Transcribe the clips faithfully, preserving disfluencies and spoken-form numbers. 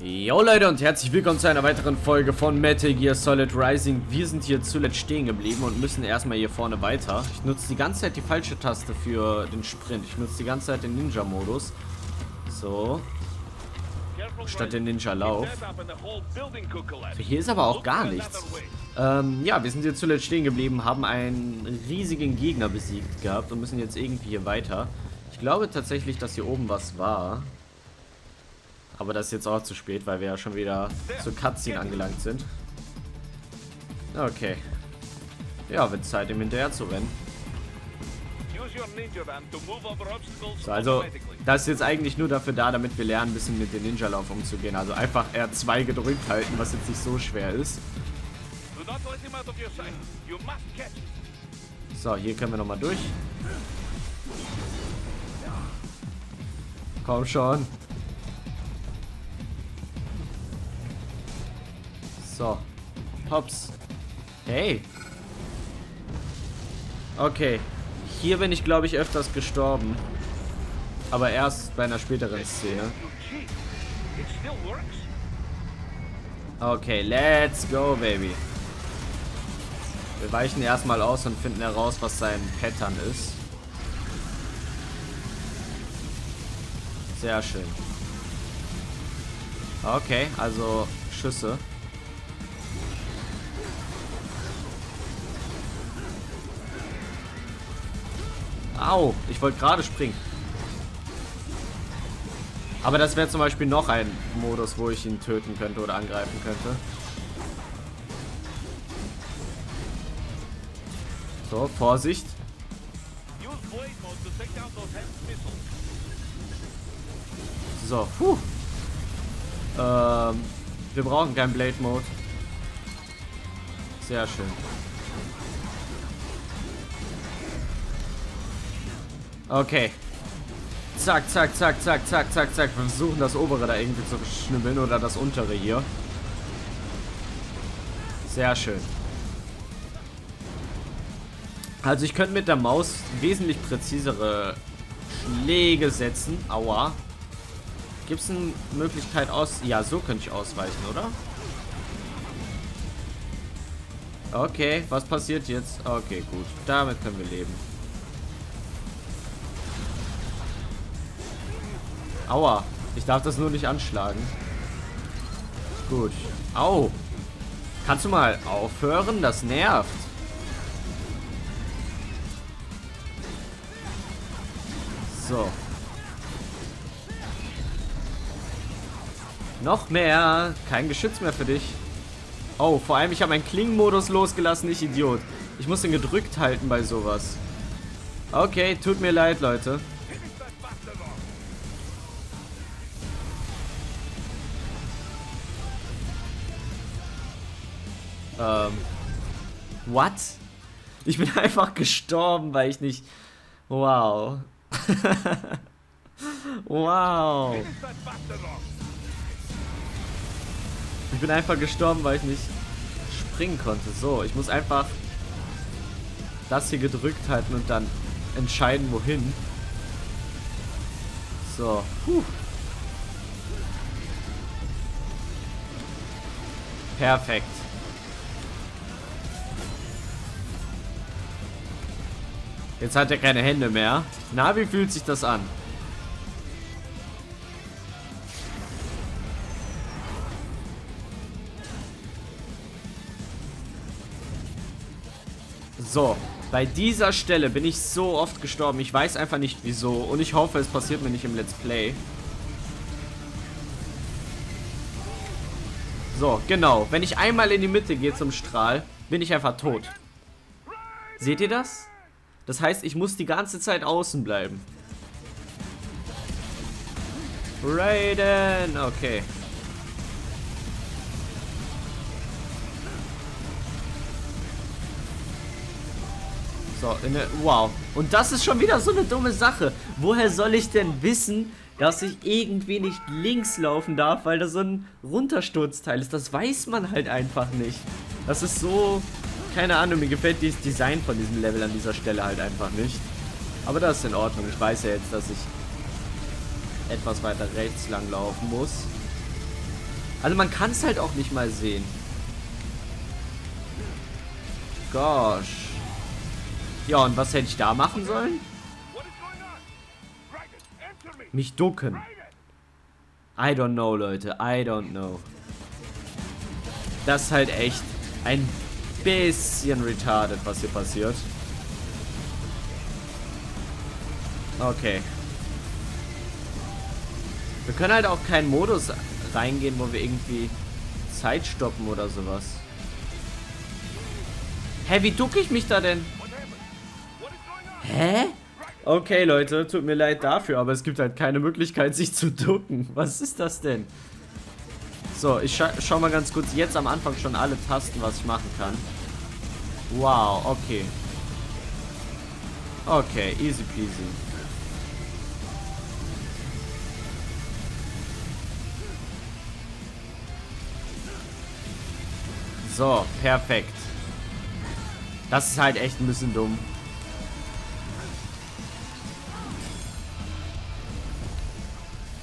Jo Leute und herzlich willkommen zu einer weiteren Folge von Metal Gear Solid Rising. Wir sind hier zuletzt stehen geblieben und müssen erstmal hier vorne weiter. Ich nutze die ganze Zeit die falsche Taste für den Sprint. Ich nutze die ganze Zeit den Ninja-Modus. So. Statt den Ninja-Lauf. So, hier ist aber auch gar nichts. Ähm, ja, wir sind hier zuletzt stehen geblieben, haben einen riesigen Gegner besiegt gehabt und müssen jetzt irgendwie hier weiter. Ich glaube tatsächlich, dass hier oben was war. Aber das ist jetzt auch zu spät, weil wir ja schon wieder zur Cutscene angelangt sind. Okay. Ja, wird Zeit, ihm hinterher zu rennen. So, also, das ist jetzt eigentlich nur dafür da, damit wir lernen, ein bisschen mit dem Ninja-Lauf umzugehen. Also einfach R zwei gedrückt halten, was jetzt nicht so schwer ist. So, hier können wir nochmal durch. Komm schon. So, hops. Hey. Okay. Hier bin ich, glaube ich, öfters gestorben. Aber erst bei einer späteren Szene. Okay, let's go, baby. Wir weichen erstmal aus und finden heraus, was sein Pattern ist. Sehr schön. Okay, also Schüsse. Au, ich wollte gerade springen. Aber das wäre zum Beispiel noch ein Modus, wo ich ihn töten könnte oder angreifen könnte. So, Vorsicht. So, puh. Ähm, wir brauchen keinen Blade Mode. Sehr schön. Okay. Zack, zack, zack, zack, zack, zack, zack. Wir versuchen das obere da irgendwie zu schnibbeln oder das untere hier. Sehr schön. Also ich könnte mit der Maus wesentlich präzisere Schläge setzen. Aua. Gibt es eine Möglichkeit aus... Ja, so könnte ich ausweichen, oder? Okay, was passiert jetzt? Okay, gut. Damit können wir leben. Aua, ich darf das nur nicht anschlagen. Gut. Au. Kannst du mal aufhören? Das nervt. So. Noch mehr. Kein Geschütz mehr für dich. Oh, vor allem ich habe meinen Klingenmodus losgelassen, ich Idiot. Ich muss den gedrückt halten bei sowas. Okay, tut mir leid, Leute. Ähm, what? Ich bin einfach gestorben, weil ich nicht... Wow. Wow. Ich bin einfach gestorben, weil ich nicht springen konnte. So, ich muss einfach das hier gedrückt halten und dann entscheiden, wohin. So. Puh. Perfekt. Jetzt hat er keine Hände mehr. Na, wie fühlt sich das an? So, bei dieser Stelle bin ich so oft gestorben. Ich weiß einfach nicht wieso. Und ich hoffe, es passiert mir nicht im Let's Play. So, genau. Wenn ich einmal in die Mitte gehe zum Strahl, bin ich einfach tot. Seht ihr das? Das heißt, ich muss die ganze Zeit außen bleiben. Raiden! Okay. So, in der... Wow. Und das ist schon wieder so eine dumme Sache. Woher soll ich denn wissen, dass ich irgendwie nicht links laufen darf, weil das so ein Runtersturzteil ist? Das weiß man halt einfach nicht. Das ist so... Keine Ahnung, mir gefällt dieses Design von diesem Level an dieser Stelle halt einfach nicht. Aber das ist in Ordnung. Ich weiß ja jetzt, dass ich etwas weiter rechts lang laufen muss. Also man kann es halt auch nicht mal sehen. Gosh. Ja, und was hätte ich da machen sollen? Mich ducken. I don't know, Leute. I don't know. Das ist halt echt ein bisschen retarded, was hier passiert. Okay. Wir können halt auch keinen Modus reingehen, wo wir irgendwie Zeit stoppen oder sowas. Hä, wie ducke ich mich da denn? Hä? Okay, Leute, tut mir leid dafür, aber es gibt halt keine Möglichkeit, sich zu ducken. Was ist das denn? So, ich scha schau mal ganz kurz jetzt am Anfang schon alle Tasten, was ich machen kann. Wow, okay. Okay, easy peasy. So, perfekt. Das ist halt echt ein bisschen dumm.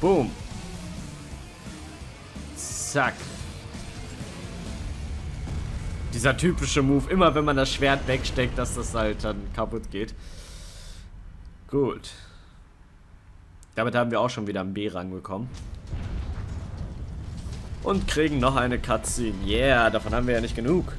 Boom. Zack. Dieser typische Move, immer wenn man das Schwert wegsteckt, dass das halt dann kaputt geht. Gut. Damit haben wir auch schon wieder einen B-Rang bekommen. Und kriegen noch eine Cutscene. Yeah, davon haben wir ja nicht genug.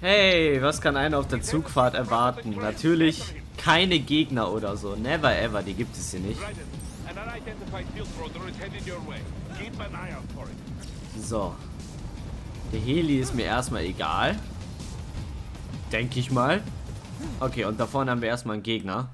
Hey, was kann einer auf der Zugfahrt erwarten? Natürlich keine Gegner oder so. Never ever, die gibt es hier nicht. So. Der Heli ist mir erstmal egal. Denke ich mal. Okay, und da vorne haben wir erstmal einen Gegner.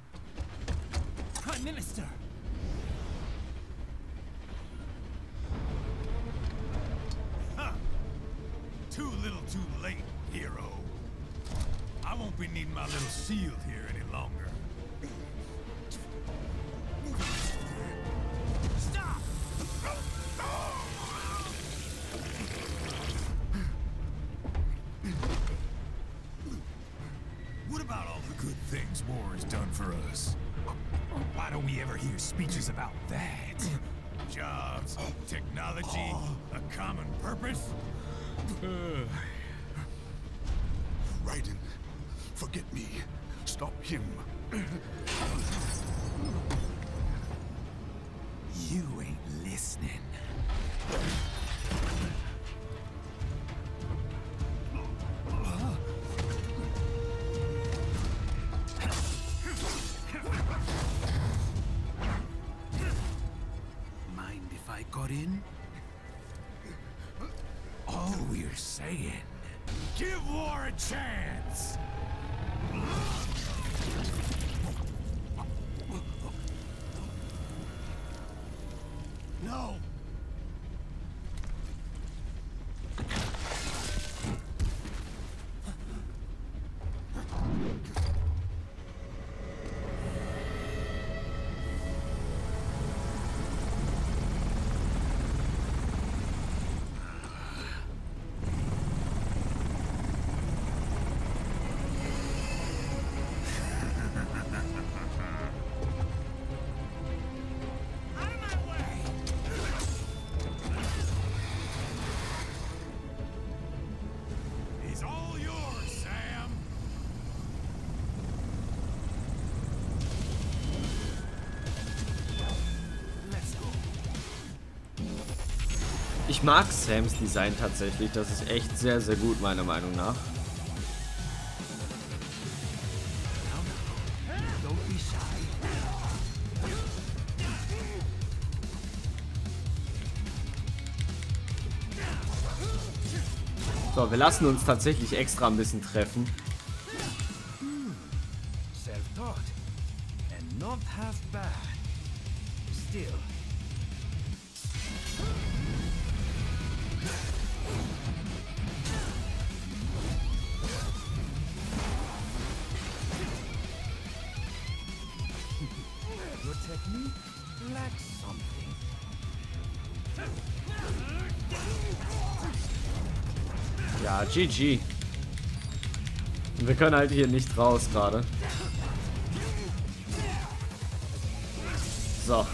Raiden, forget me. Stop him. You ain't listening. Mind if I got in? All we're saying. Give war a chance! No! Ich mag Sams Design tatsächlich, das ist echt sehr, sehr gut meiner Meinung nach. So, wir lassen uns tatsächlich extra ein bisschen treffen. Ja, G G. Wir können halt hier nicht raus gerade. So.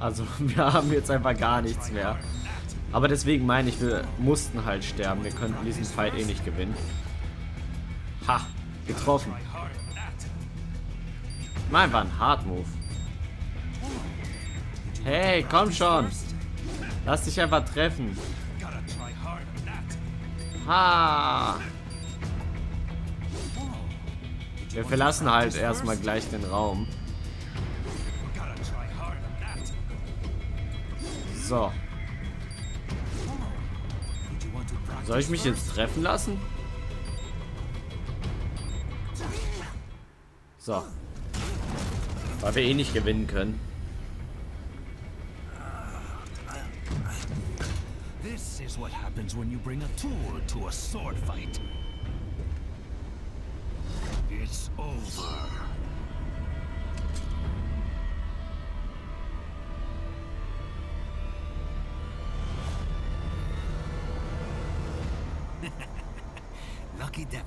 Also wir haben jetzt einfach gar nichts mehr. Aber deswegen meine ich, wir mussten halt sterben. Wir könnten diesen Fight eh nicht gewinnen. Ha, getroffen. Nein, war ein Hard Move. Hey, komm schon. Lass dich einfach treffen. Ha. Wir verlassen halt erstmal gleich den Raum. So. Soll ich mich jetzt treffen lassen? So. Weil wir eh nicht gewinnen können. This is what happens when you bring a tool to a sword fight. It's over. Lucky devil.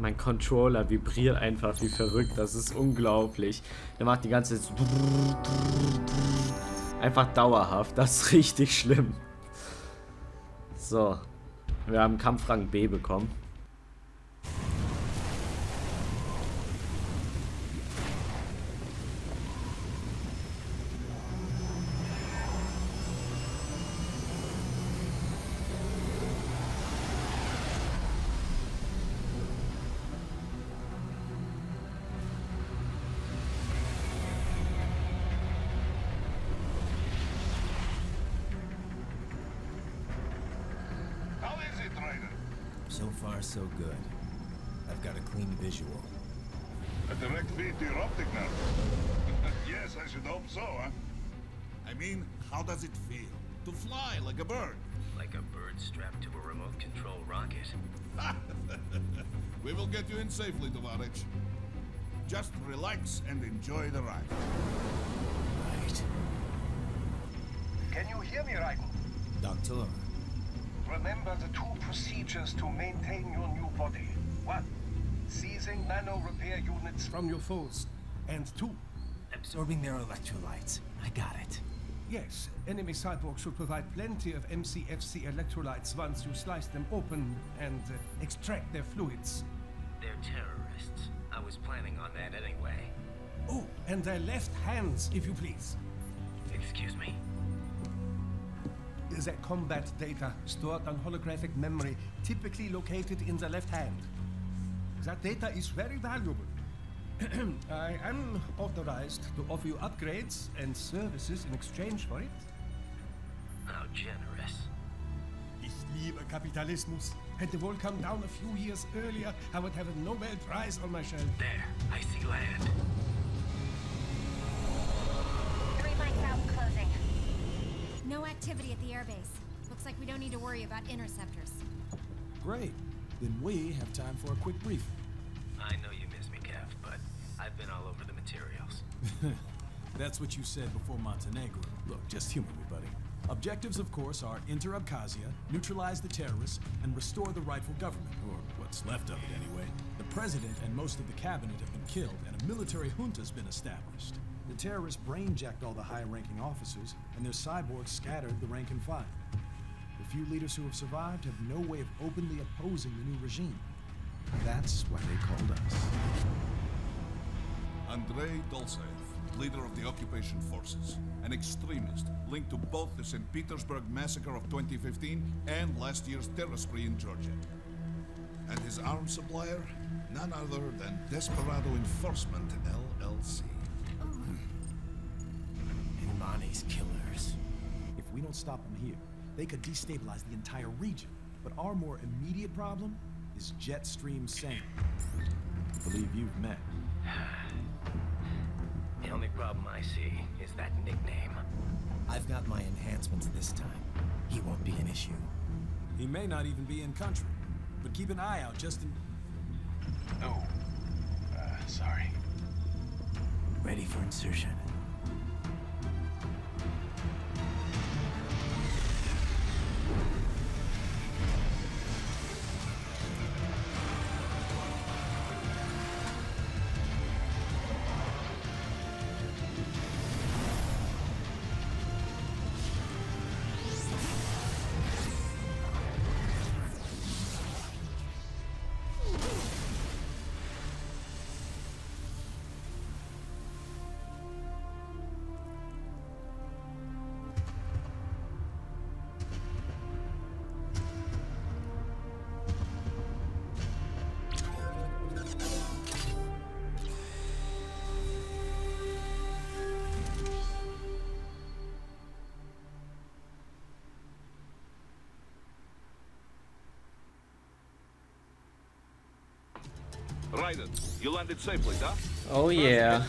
Mein Controller vibriert einfach wie verrückt. Das ist unglaublich. Der macht die ganze Zeit einfach dauerhaft. Das ist richtig schlimm. So. Wir haben Kampfrang B bekommen. So far, so good. I've got a clean visual. A direct feed to your optic nerve. Yes, I should hope so, huh? I mean, how does it feel to fly like a bird? Like a bird strapped to a remote control rocket. We will get you in safely, Tovarich. Just relax and enjoy the ride. Right. Can you hear me, Raiden? Doctor. Remember the two procedures to maintain your new body. One, seizing nano repair units from your foes. And two, absorbing their electrolytes. I got it. Yes, enemy cyborgs should provide plenty of M C F C electrolytes once you slice them open and uh, extract their fluids. They're terrorists. I was planning on that anyway. Oh, and their left hands, if you please. Excuse me? Is that combat data stored on holographic memory, typically located in the left hand. That data is very valuable. I am authorized to offer you upgrades and services in exchange for it. How generous. Ich liebe Kapitalismus. Had the world come down a few years earlier, I would have a Nobel Prize on my shelf. There, I see land. Three miles out, closing. No activity at the airbase. Looks like we don't need to worry about interceptors. Great. Then we have time for a quick briefing. I know you miss me, Kev, but I've been all over the materials. That's what you said before Montenegro. Look, just humor me, buddy. Objectives, of course, are enter Abkhazia, neutralize the terrorists, and restore the rightful government, or what's left of it anyway. The president and most of the cabinet have been killed, and a military junta's been established. The terrorists brain-jacked all the high-ranking officers, and their cyborgs scattered the rank and file. The few leaders who have survived have no way of openly opposing the new regime. That's why they called us. Andrei Dolsayev, leader of the occupation forces, an extremist linked to both the Saint Petersburg massacre of twenty fifteen and last year's terror spree in Georgia. And his arms supplier, none other than Desperado Enforcement, L L C. These killers. If we don't stop them here, they could destabilize the entire region. But our more immediate problem is Jetstream Sam. I believe you've met. The only problem I see is that nickname. I've got my enhancements this time. He won't be an issue. He may not even be in country, but keep an eye out just in... Oh. Uh, sorry. Ready for insertion. Raiden, you landed safely, huh? Oh yeah.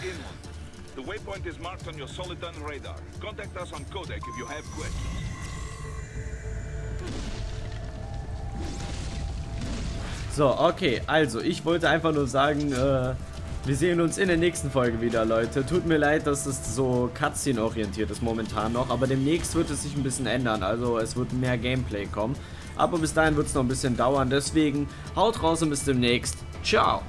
The waypoint is marked on your Soliton radar. Contact us on Codec if you have questions. So, okay, also ich wollte einfach nur sagen, äh, wir sehen uns in der nächsten Folge wieder, Leute. Tut mir leid, dass es so cutscene-orientiert ist momentan noch, aber demnächst wird es sich ein bisschen ändern. Also es wird mehr Gameplay kommen. Aber bis dahin wird es noch ein bisschen dauern. Deswegen haut raus und bis demnächst. Ciao.